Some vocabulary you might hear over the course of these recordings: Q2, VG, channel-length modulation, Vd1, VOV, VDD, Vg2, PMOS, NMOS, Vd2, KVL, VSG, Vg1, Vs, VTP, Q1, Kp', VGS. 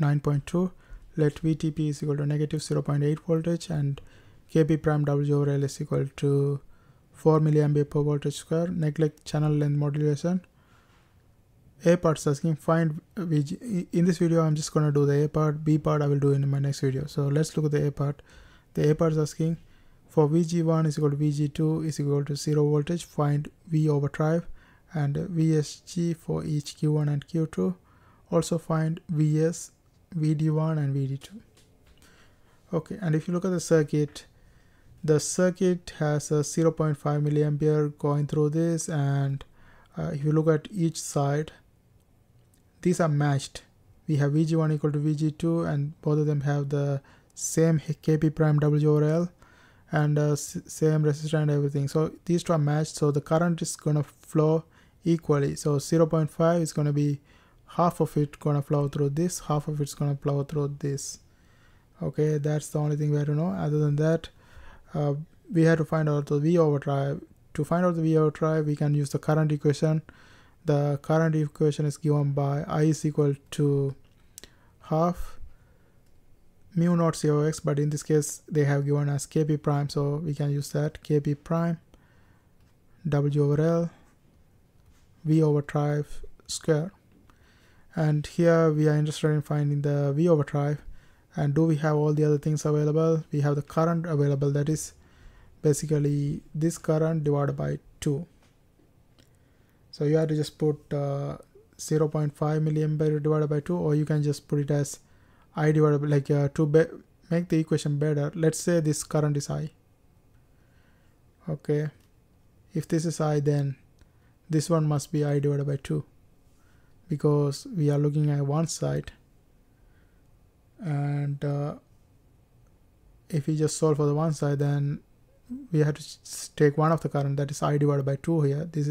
9.2, let VTP is equal to negative 0.8 voltage and Kp prime W over L is equal to 4 milliampere per voltage square. Neglect channel length modulation. A part is asking find Vg. In this video I'm just going to do the A part, B part I will do in my next video. So let's look at the A part. The A part is asking for Vg1 is equal to Vg2 is equal to 0 voltage, find V over drive, and VSG for each Q1 and Q2. Also find Vs, Vd1 and Vd2. Okay, and if you look at the circuit has a 0.5 milliampere going through this, and if you look at each side, these are matched. We have Vg1 equal to Vg2 and both of them have the same Kp prime W over L and same resistor and everything. So these two are matched, so the current is going to flow equally. So 0.5 is going to be half of it going to flow through this, half of it's going to flow through this. Okay, that's the only thing we have to know. Other than that, we had to find out the V over drive. To find out the V over drive, we can use the current equation. The current equation is given by I is equal to half mu naught C over X, but in this case they have given as Kp prime, so we can use that. Kp prime W over L V over drive square. And here we are interested in finding the V over drive. And do we have all the other things available? We have the current available, that is basically this current divided by 2. So you have to just put 0.5 milliampere divided by 2, or you can just put it as I divided by, like to make the equation better, let's say this current is I. Okay, if this is I, then this one must be I divided by 2, because we are looking at one side. And if we just solve for the one side, then we have to take one of the current, that is I divided by 2 here. This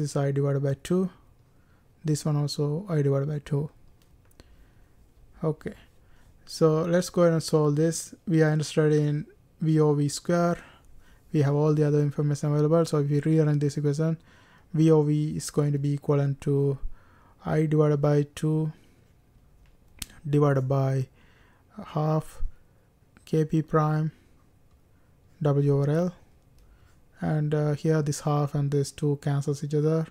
is I divided by 2. This one also I divided by 2. Okay, so let's go ahead and solve this. We are interested in VOV square. We have all the other information available. So if we rearrange this equation, VOV is going to be equivalent to I divided by 2 divided by half Kp prime W over L, and here this half and this 2 cancels each other,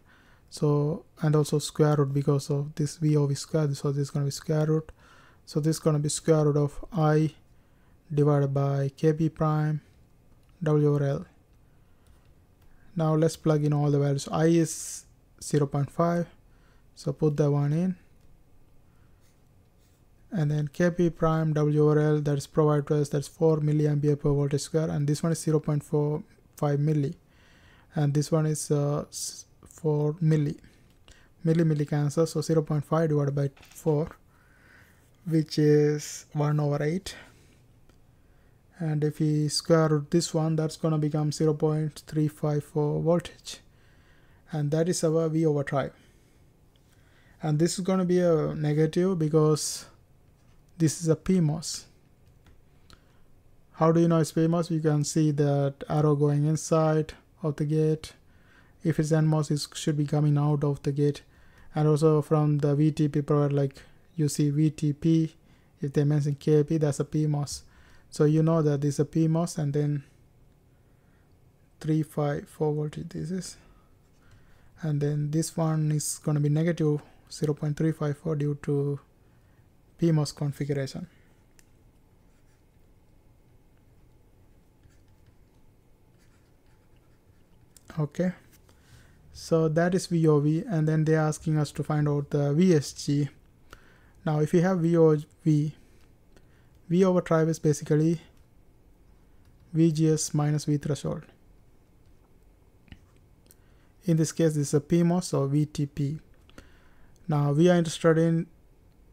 so, and also square root, because of this VOV square, so this is going to be square root, so this is going to be square root of I divided by Kp prime W over L. Now let's plug in all the values. I is 0.5, so put that one in. And then Kp prime W over L, that is provided to us, that's 4 milliampere per voltage square, and this one is 0.45 milli, and this one is 4 milli. Milli cancel, so 0.5 divided by 4, which is 1 over 8. And if we square root this one, that's going to become 0.354 voltage, and that is our V over drive. And this is going to be a negative because this is a PMOS. How do you know it's PMOS? You can see that arrow going inside of the gate. If it's NMOS, it should be coming out of the gate. And also from the VTP provider, like you see VTP, if they mention Kp, that's a PMOS. So you know that this is a PMOS, and then 354 voltage this is. And then this one is going to be negative 0.354 due to PMOS configuration. Okay, so that is VOV, and then they are asking us to find out the VSG. Now if you have VOV, V over drive is basically VGS minus V threshold. In this case, this is a PMOS or VTP. Now we are interested in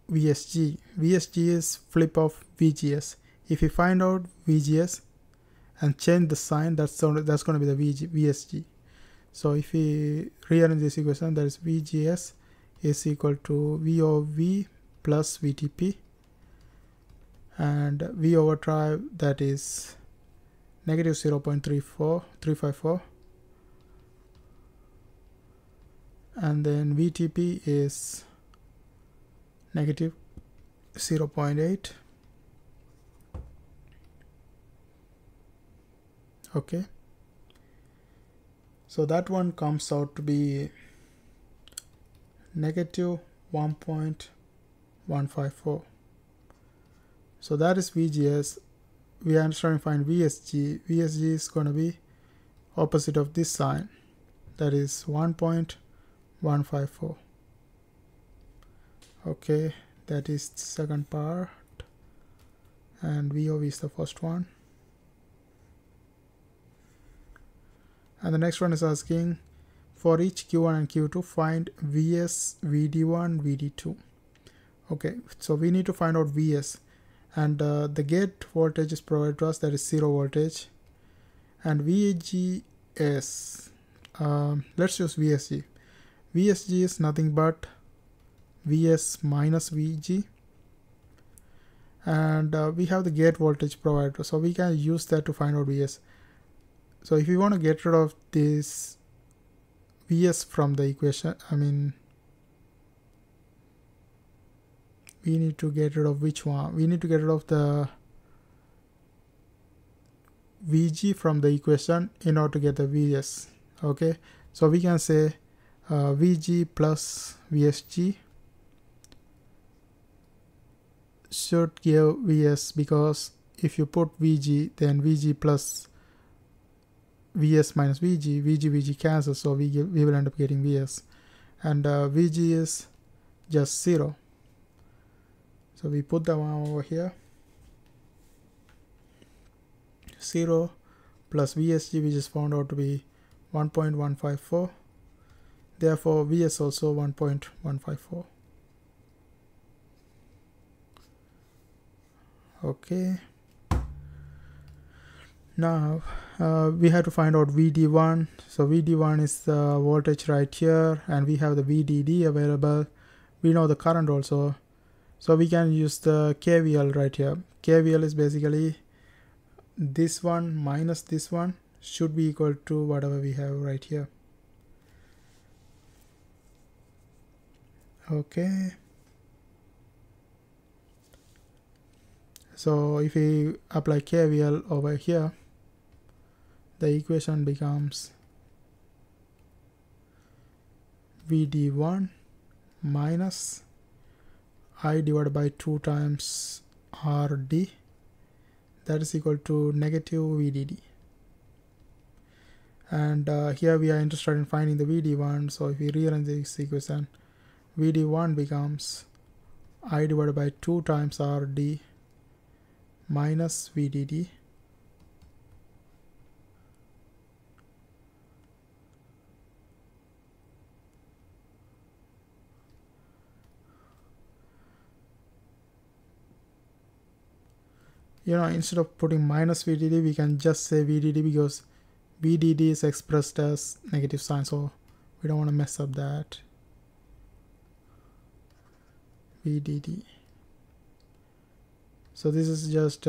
VSG. VSG is flip of VGS. If you find out VGS and change the sign, that's going to be the VSG. So if we rearrange this equation, that is VGS is equal to VOV plus VTP, and V over drive, that is negative 0.354, and then VTP is negative 0.8. Okay, so that one comes out to be negative 1.154. So that is VGS. We are trying to find VSG. VSG is going to be opposite of this sign, that is 1.154. Okay, that is the second part, and VOV is the first one. And the next one is asking, for each Q1 and Q2, find Vs, Vd1, Vd2. Okay, so we need to find out Vs. And the gate voltage is provided to us, that is 0 voltage. And VGS, let's use VSG. VSG is nothing but Vs minus Vg. And we have the gate voltage provided to us, so we can use that to find out Vs. So if you want to get rid of this Vs from the equation, we need to get rid of which one? We need to get rid of the Vg from the equation in order to get the Vs. Okay, so we can say Vg plus Vsg should give Vs, because if you put Vg, then Vg plus Vs minus Vg, Vg cancels, so we will end up getting Vs. And Vg is just 0. So we put the one over here. 0 plus Vsg, which is found out to be 1.154. Therefore, Vs also 1.154. Okay. Now we have to find out Vd1. So Vd1 is the voltage right here, and we have the Vdd available. We know the current also, so we can use the KVL right here. KVL is basically this one minus this one should be equal to whatever we have right here. Okay, so if we apply KVL over here, the equation becomes Vd1 minus I divided by 2 times Rd, that is equal to negative Vdd. And here we are interested in finding the Vd1, so if we rearrange this equation, Vd1 becomes I divided by 2 times Rd minus Vdd. You know, instead of putting minus Vdd, we can just say Vdd, because Vdd is expressed as negative sign, so we don't want to mess up that. Vdd. So this is just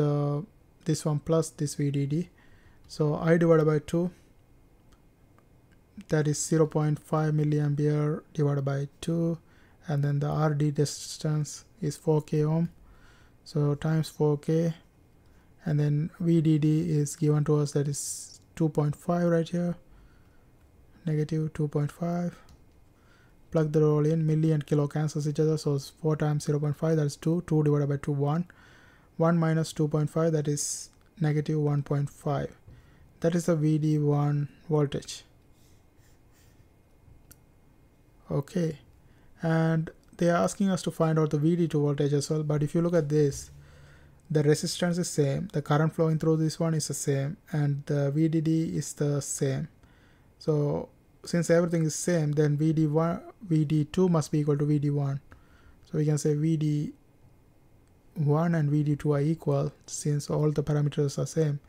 this one plus this Vdd. So I divided by 2, that is 0.5 milliampere divided by 2, and then the Rd distance is 4k ohm, so times 4k, and then Vdd is given to us, that is 2.5 right here, negative 2.5. Plug the roll in, milli and kilo cancels each other, so it's 4 times 0.5, that is 2, 2 divided by 2, 1. 1 minus 2.5, that is negative 1.5. That is the Vd1 voltage. Okay, and they are asking us to find out the Vd2 voltage as well, but if you look at this, the resistance is same, the current flowing through this one is the same, and the Vdd is the same. So since everything is same, then Vd2 must be equal to Vd1. So we can say Vd1 and Vd2 are equal, since all the parameters are same.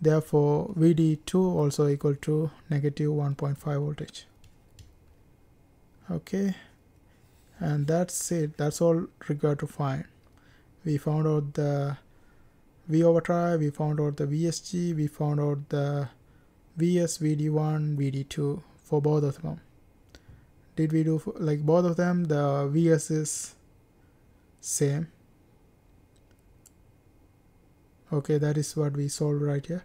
Therefore, Vd2 also equal to negative 1.5 voltage. Okay, and that's it. That's all required to find. We found out the V over tri, we found out the VSG, we found out the Vs, Vd1, Vd2 for both of them. Did we do, like both of them, the Vs is same. Okay, that is what we solved right here.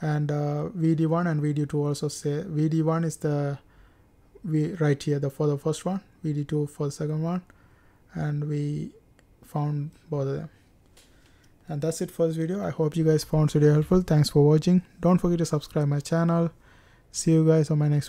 And Vd1 and Vd2 also say, Vd1 is the right here for the first one, Vd2 for the second one, and we found both of them. And that's it for this video. I hope you guys found this video helpful. Thanks for watching. Don't forget to subscribe my channel. See you guys on my next video.